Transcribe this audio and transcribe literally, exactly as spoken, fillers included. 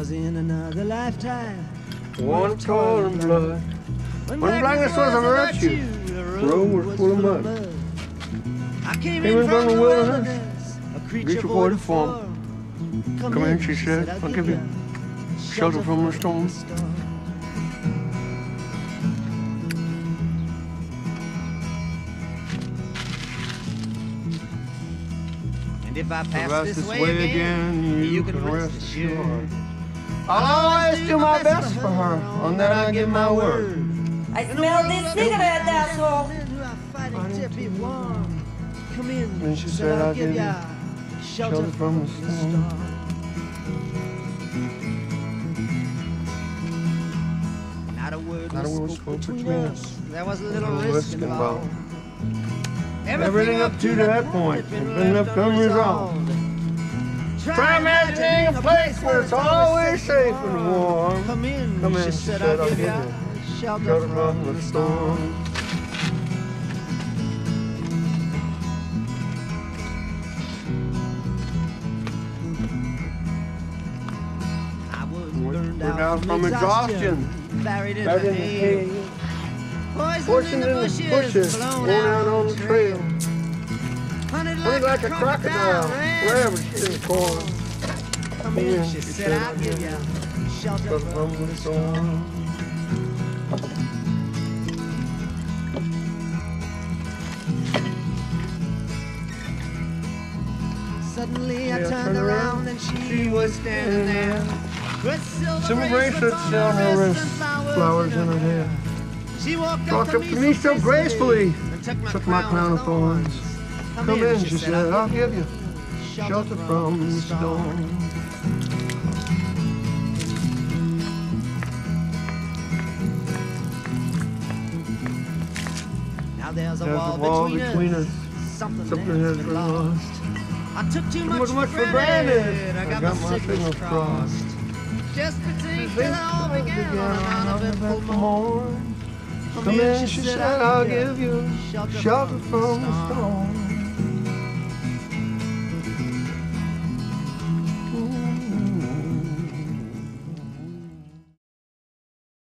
was in another lifetime. One toil and blood. When blackness was a virtue, the road was full of mud. I came in from the wilderness, a creature void of form. Come in, she said, I'll give you shelter from the storm. And if I pass this way again, you can rest assured. I'll always do my best for her, on that I give my word. I smell this cigarette, asshole. Come in, and she said, I'll give you shelter from the storm. Not a word was spoke between us. There was a little risk involved. Everything up to that point has been left unresolved. Try managing a place where it's always safe and warm. Come in, come in, she said, I'll give you shelter from the storm. I was burned out from exhaustion, buried in the hay, poisoned in the bushes, blown out on the trail. Hunted like a crocodile, wherever she was born. Come in, she said, I'll give you shelter from the storm. Suddenly I turned around and she was standing there with silver bracelets on her wrist, flowers in her hair. She walked up to me so gracefully, took my crown of thorns. Come in, she said, I'll give you shelter from the storm. Now there's a wall between us, something has been lost. I took too much, too much for granted, I got, I got my fingers crossed. Just between till I all began on an uneventful morn. Come in, she said, I'll give you shelter from the storm.